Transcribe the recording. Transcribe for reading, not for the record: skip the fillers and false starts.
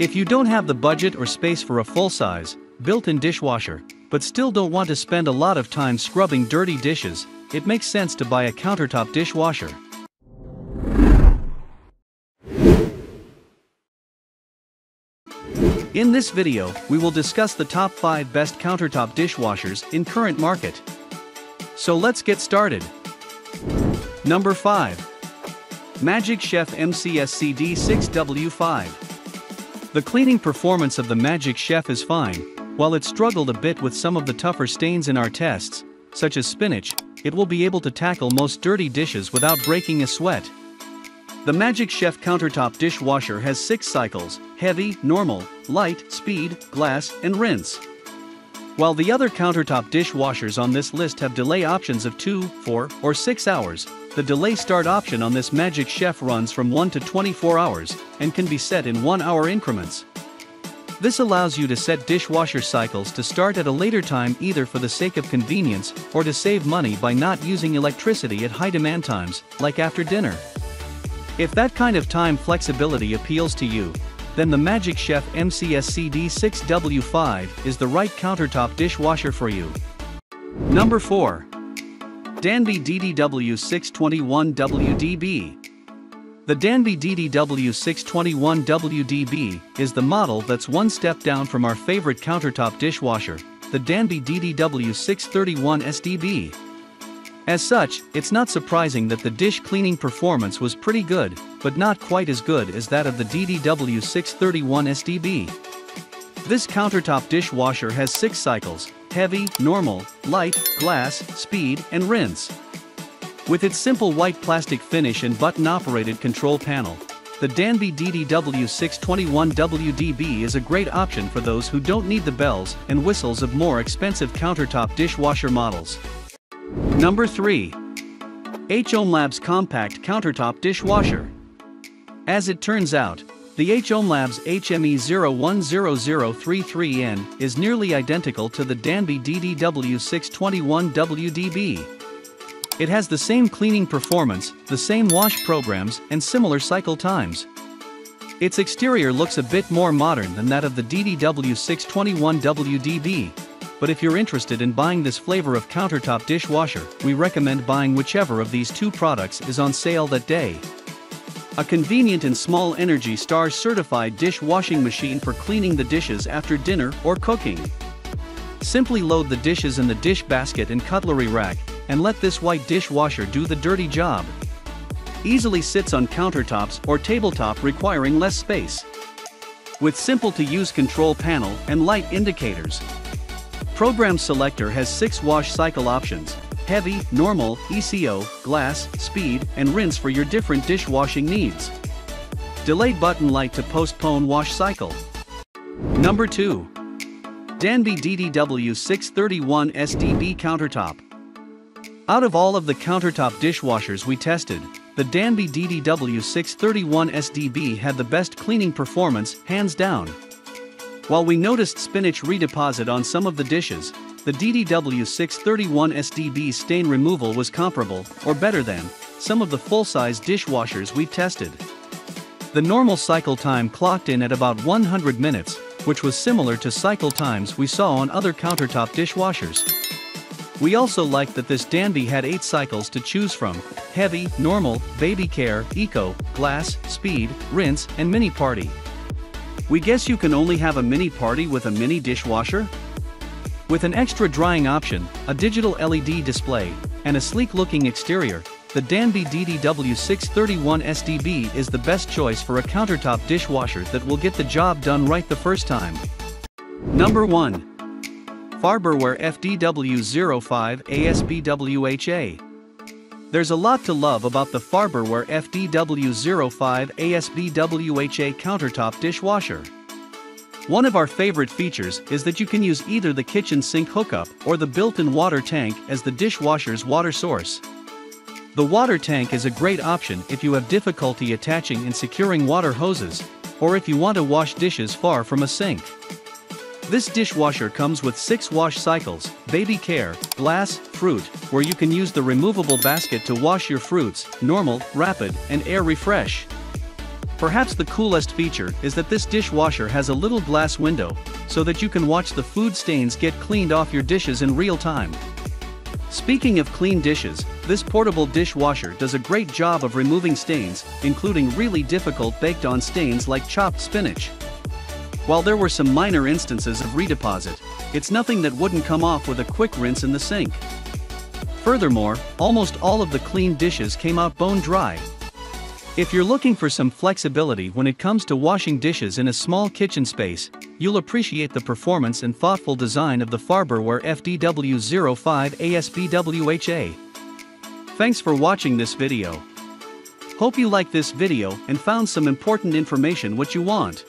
If you don't have the budget or space for a full-size, built-in dishwasher, but still don't want to spend a lot of time scrubbing dirty dishes, it makes sense to buy a countertop dishwasher. In this video, we will discuss the top 5 best countertop dishwashers in current market. So let's get started. Number 5. Magic Chef MCSCD6W5. The cleaning performance of the Magic Chef is fine. While it struggled a bit with some of the tougher stains in our tests, such as spinach, it will be able to tackle most dirty dishes without breaking a sweat. The Magic Chef countertop dishwasher has 6 cycles: heavy, normal, light, speed, glass, and rinse. While the other countertop dishwashers on this list have delay options of 2, 4, or 6 hours, the delay start option on this Magic Chef runs from 1 to 24 hours, and can be set in 1-hour increments. This allows you to set dishwasher cycles to start at a later time, either for the sake of convenience or to save money by not using electricity at high demand times, like after dinner. If that kind of time flexibility appeals to you, then the Magic Chef MCSCD6W5 is the right countertop dishwasher for you. Number 4. Danby DDW621WDB. The Danby DDW621WDB is the model that's one step down from our favorite countertop dishwasher, the Danby DDW631SDB. As such, it's not surprising that the dish cleaning performance was pretty good, but not quite as good as that of the DDW631SDB. This countertop dishwasher has 6 cycles: heavy, normal, light, glass, speed, and rinse. With its simple white plastic finish and button-operated control panel, the Danby DDW621WDB is a great option for those who don't need the bells and whistles of more expensive countertop dishwasher models. Number 3. hOmeLabs Compact Countertop Dishwasher. As it turns out, the hOmeLabs HME010033N is nearly identical to the Danby DDW621WDB. It has the same cleaning performance, the same wash programs, and similar cycle times. Its exterior looks a bit more modern than that of the DDW621WDB, but if you're interested in buying this flavor of countertop dishwasher, we recommend buying whichever of these 2 products is on sale that day. A convenient and small Energy Star certified dishwashing machine for cleaning the dishes after dinner or cooking. Simply load the dishes in the dish basket and cutlery rack, and let this white dishwasher do the dirty job. Easily sits on countertops or tabletop requiring less space. With simple to use control panel and light indicators. Program selector has 6 wash cycle options: heavy, normal, ECO, glass, speed, and rinse for your different dishwashing needs. Delay button light to postpone wash cycle. Number 2. Danby DDW631SDB Countertop. Out of all of the countertop dishwashers we tested, the Danby DDW631SDB had the best cleaning performance, hands down. While we noticed spinach redeposit on some of the dishes, the DDW631SDB stain removal was comparable, or better than, some of the full-size dishwashers we tested. The normal cycle time clocked in at about 100 minutes, which was similar to cycle times we saw on other countertop dishwashers. We also liked that this Danby had 8 cycles to choose from: heavy, normal, baby care, eco, glass, speed, rinse, and mini party. We guess you can only have a mini party with a mini dishwasher? With an extra drying option, a digital LED display, and a sleek-looking exterior, the Danby DDW631SDB is the best choice for a countertop dishwasher that will get the job done right the first time. Number 1. Farberware FDW05ASBWHA. There's a lot to love about the Farberware FDW05ASBWHA countertop dishwasher. One of our favorite features is that you can use either the kitchen sink hookup or the built-in water tank as the dishwasher's water source. The water tank is a great option if you have difficulty attaching and securing water hoses, or if you want to wash dishes far from a sink. This dishwasher comes with 6 wash cycles: baby care, glass, fruit, where you can use the removable basket to wash your fruits, normal, rapid, and air refresh. Perhaps the coolest feature is that this dishwasher has a little glass window, so that you can watch the food stains get cleaned off your dishes in real time. Speaking of clean dishes, this portable dishwasher does a great job of removing stains, including really difficult baked-on stains like chopped spinach. While there were some minor instances of redeposit, it's nothing that wouldn't come off with a quick rinse in the sink. Furthermore, almost all of the clean dishes came out bone dry. If you're looking for some flexibility when it comes to washing dishes in a small kitchen space, you'll appreciate the performance and thoughtful design of the Farberware FDW05ASBWHA. Thanks for watching this video. Hope you liked this video and found some important information what you want.